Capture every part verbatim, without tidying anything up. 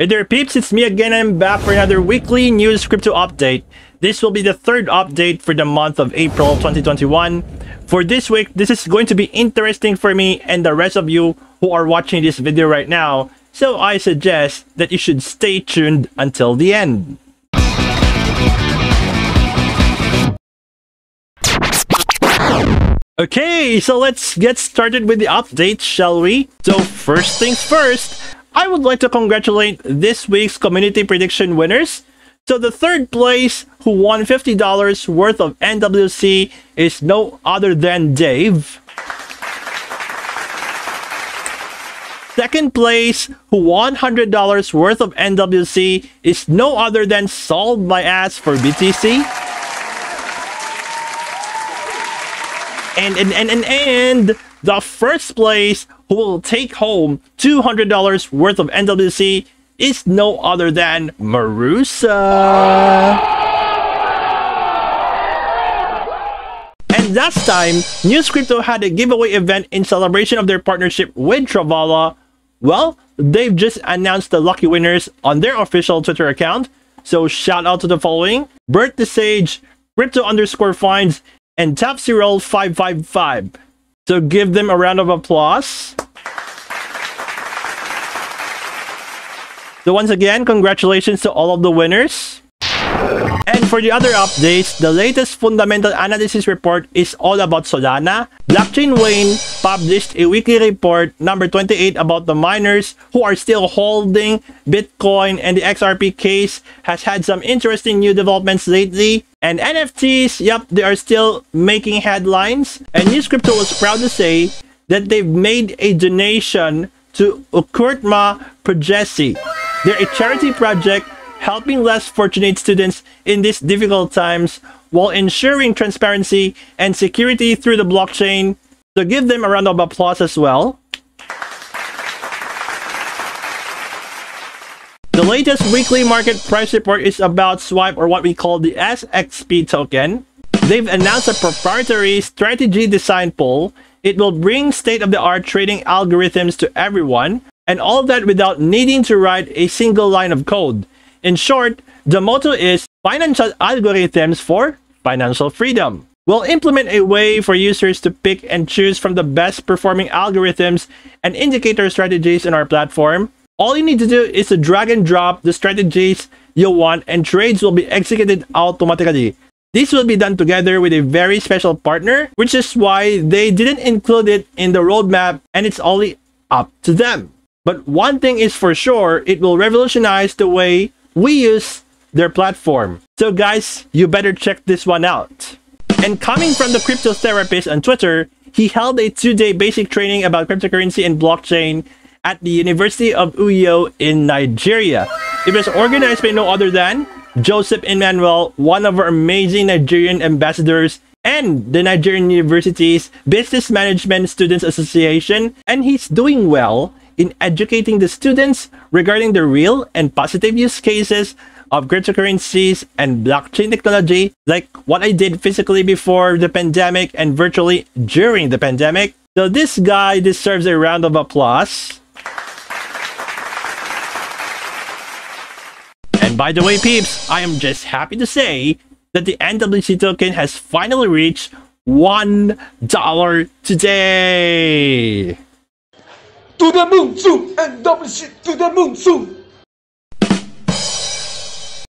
Hey there peeps, it's me again. I'm back for another weekly news crypto update. This will be the third update for the month of April twenty twenty-one. For this week, this is going to be interesting for me and the rest of you who are watching this video right now. So I suggest that you should stay tuned until the end. Okay, so let's get started with the update, shall we? So first things first, I would like to congratulate this week's community prediction winners. So the third place who won fifty dollars worth of N W C is no other than Dave. Second place who won one hundred dollars worth of N W C is no other than Solve My Ass for B T C. And, and, and, and, and the first place who will take home two hundred dollars worth of N W C is no other than Marusa. And last time, NewsCrypto had a giveaway event in celebration of their partnership with Travalla. Well, they've just announced the lucky winners on their official Twitter account. So shout out to the following: Bert the Sage, Crypto underscore Finds, and Top Zero five five five. So give them a round of applause. So once again, congratulations to all of the winners. And for the other updates, the latest fundamental analysis report is all about Solana. ChainWayne published a weekly report number twenty-eight about the miners who are still holding Bitcoin, and the X R P case has had some interesting new developments lately. And N F Ts, yep, they are still making headlines. And NewsCrypto was proud to say that they've made a donation to Okurtma Projesi. They're a charity project helping less fortunate students in these difficult times while ensuring transparency and security through the blockchain. So give them a round of applause as well. The latest weekly market price report is about Swipe, or what we call the S X P token. They've announced a proprietary strategy design pool. It will bring state-of-the-art trading algorithms to everyone, and all that without needing to write a single line of code. In short, the motto is financial algorithms for financial freedom. We'll implement a way for users to pick and choose from the best performing algorithms and indicator strategies in our platform. All you need to do is to drag and drop the strategies you want, and trades will be executed automatically. This will be done together with a very special partner, which is why they didn't include it in the roadmap, and it's only up to them. But one thing is for sure, it will revolutionize the way we use their platform. So guys, you better check this one out. And coming from the crypto therapist on Twitter, he held a two-day basic training about cryptocurrency and blockchain at the University of Uyo in Nigeria. It was organized by no other than Joseph Emmanuel, one of our amazing Nigerian ambassadors, and the Nigerian University's Business Management Students Association, and he's doing well in educating the students regarding the real and positive use cases of cryptocurrencies and blockchain technology, like what I did physically before the pandemic and virtually during the pandemic. So this guy deserves a round of applause. And by the way peeps, I am just happy to say that the N W C token has finally reached one dollar today. To the moon soon, N W C, to the moon soon.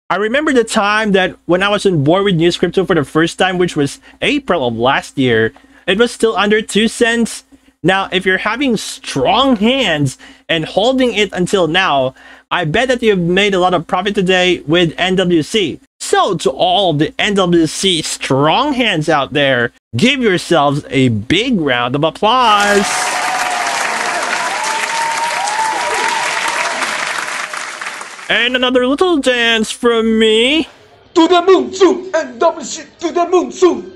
I remember the time that when I was on board with NewsCrypto for the first time, which was April of last year, it was still under two cents. Now, if you're having strong hands and holding it until now, I bet that you've made a lot of profit today with N W C. So to all of the N W C strong hands out there, give yourselves a big round of applause. And another little dance from me. To the moon soon, N W C, to the moon soon.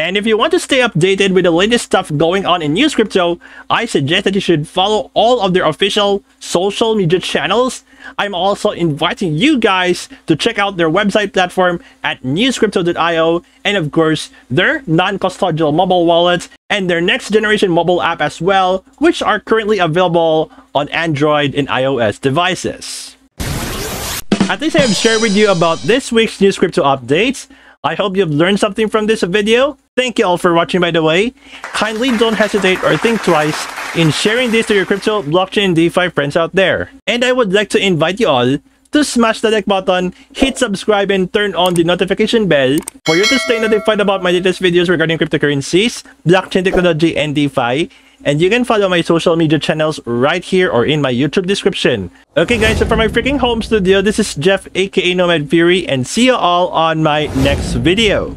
And if you want to stay updated with the latest stuff going on in NewsCrypto, I suggest that you should follow all of their official social media channels. I'm also inviting you guys to check out their website platform at newscrypto dot i o, and of course their non-custodial mobile wallet and their next generation mobile app as well, which are currently available on Android and iOS devices. At least I have shared with you about this week's NewsCrypto updates. I hope you've learned something from this video. Thank you all for watching, by the way. Kindly don't hesitate or think twice in sharing this to your crypto, blockchain, and DeFi friends out there. And I would like to invite you all to smash the like button, hit subscribe, and turn on the notification bell for you to stay notified about my latest videos regarding cryptocurrencies, blockchain technology, and DeFi. And you can follow my social media channels right here or in my YouTube description. Okay guys, so from my freaking home studio, this is Jeff aka Nomad Fury, and see you all on my next video.